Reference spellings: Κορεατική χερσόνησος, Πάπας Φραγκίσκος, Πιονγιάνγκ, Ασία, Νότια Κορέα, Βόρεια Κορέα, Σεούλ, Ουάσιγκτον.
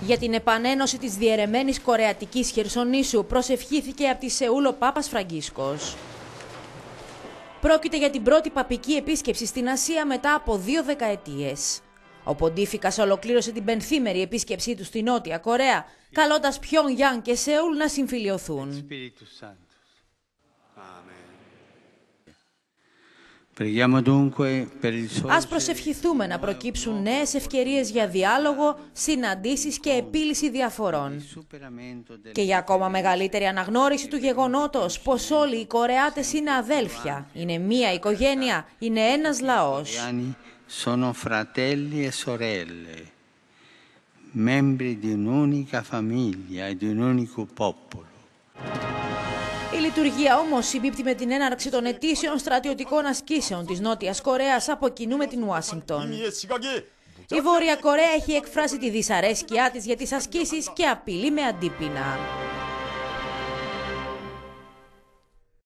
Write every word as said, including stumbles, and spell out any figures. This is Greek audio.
Για την επανένωση της διαιρεμένης κορεατικής Χερσονήσου προσευχήθηκε από τη Σεούλ ο Πάπας Φραγκίσκος. Πρόκειται για την πρώτη παπική επίσκεψη στην Ασία μετά από δύο δεκαετίες. Ο Ποντίφικας ολοκλήρωσε την πενθήμερη επίσκεψή του στη Νότια Κορέα, καλώντας Πιονγιάνγκ και Σεούλ να συμφιλιωθούν. Ας προσευχηθούμε να προκύψουν νέες ευκαιρίες για διάλογο, συναντήσεις και επίλυση διαφορών. Και για ακόμα μεγαλύτερη αναγνώριση του γεγονότος πως όλοι οι Κορεάτες είναι αδέλφια, είναι μία οικογένεια, είναι ένας λαός. Sono fratelli e sorelle, membri di un'unica famiglia e di un unico popolo. Η λειτουργία όμως συμπίπτει με την έναρξη των ετήσιων στρατιωτικών ασκήσεων της Νότιας Κορέας από κοινού με την Ουάσιγκτον. Η Βόρεια Κορέα έχει εκφράσει τη δυσαρέσκειά της για τις ασκήσεις και απειλεί με αντίπεινα.